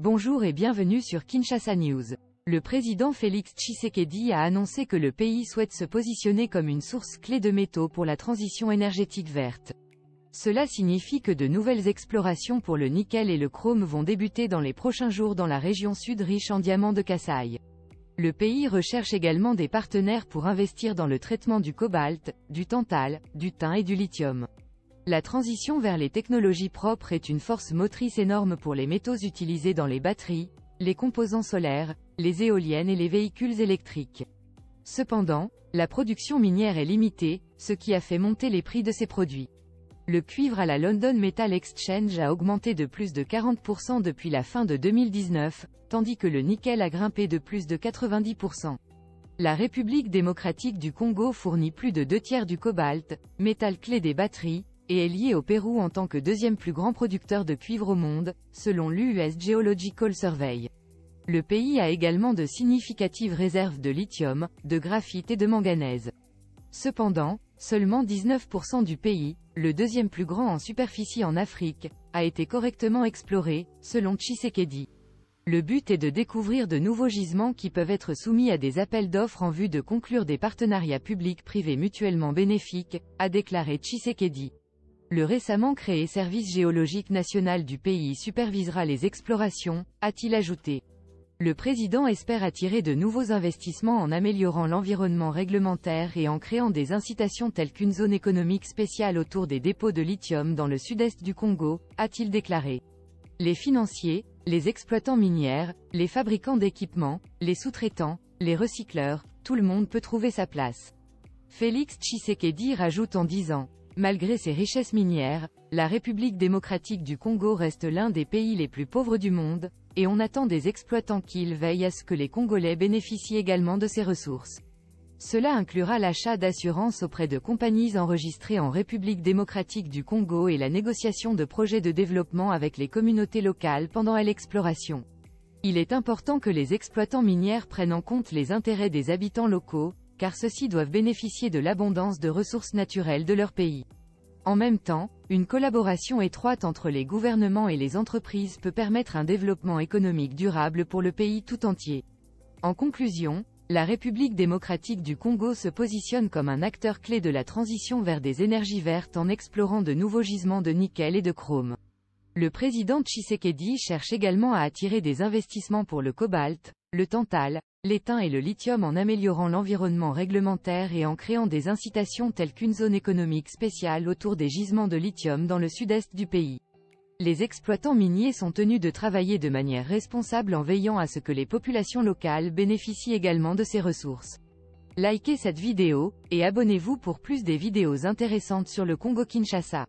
Bonjour et bienvenue sur Kinshasa News. Le président Félix Tshisekedi a annoncé que le pays souhaite se positionner comme une source clé de métaux pour la transition énergétique verte. Cela signifie que de nouvelles explorations pour le nickel et le chrome vont débuter dans les prochains jours dans la région sud riche en diamants de Kasai. Le pays recherche également des partenaires pour investir dans le traitement du cobalt, du tantal, du tin et du lithium. La transition vers les technologies propres est une force motrice énorme pour les métaux utilisés dans les batteries, les composants solaires, les éoliennes et les véhicules électriques. Cependant, la production minière est limitée, ce qui a fait monter les prix de ces produits. Le cuivre à la London Metal Exchange a augmenté de plus de 40% depuis la fin de 2019, tandis que le nickel a grimpé de plus de 90%. La République démocratique du Congo fournit plus de 2 tiers du cobalt, métal clé des batteries, et est lié au Pérou en tant que deuxième plus grand producteur de cuivre au monde, selon l'US Geological Survey. Le pays a également de significatives réserves de lithium, de graphite et de manganèse. Cependant, seulement 19% du pays, le deuxième plus grand en superficie en Afrique, a été correctement exploré, selon Tshisekedi. Le but est de découvrir de nouveaux gisements qui peuvent être soumis à des appels d'offres en vue de conclure des partenariats publics-privés mutuellement bénéfiques, a déclaré Tshisekedi. Le récemment créé Service géologique national du pays supervisera les explorations, a-t-il ajouté. Le président espère attirer de nouveaux investissements en améliorant l'environnement réglementaire et en créant des incitations telles qu'une zone économique spéciale autour des dépôts de lithium dans le sud-est du Congo, a-t-il déclaré. Les financiers, les exploitants minières, les fabricants d'équipements, les sous-traitants, les recycleurs, tout le monde peut trouver sa place. Félix Tshisekedi rajoute en disant: malgré ses richesses minières, la République démocratique du Congo reste l'un des pays les plus pauvres du monde, et on attend des exploitants qu'ils veillent à ce que les Congolais bénéficient également de ces ressources. Cela inclura l'achat d'assurances auprès de compagnies enregistrées en République démocratique du Congo et la négociation de projets de développement avec les communautés locales pendant l'exploration. Il est important que les exploitants minières prennent en compte les intérêts des habitants locaux, car ceux-ci doivent bénéficier de l'abondance de ressources naturelles de leur pays. En même temps, une collaboration étroite entre les gouvernements et les entreprises peut permettre un développement économique durable pour le pays tout entier. En conclusion, la République démocratique du Congo se positionne comme un acteur clé de la transition vers des énergies vertes en explorant de nouveaux gisements de nickel et de chrome. Le président Tshisekedi cherche également à attirer des investissements pour le cobalt, le tantal, les tins et le lithium en améliorant l'environnement réglementaire et en créant des incitations telles qu'une zone économique spéciale autour des gisements de lithium dans le sud-est du pays. Les exploitants miniers sont tenus de travailler de manière responsable en veillant à ce que les populations locales bénéficient également de ces ressources. Likez cette vidéo, et abonnez-vous pour plus des vidéos intéressantes sur le Congo Kinshasa.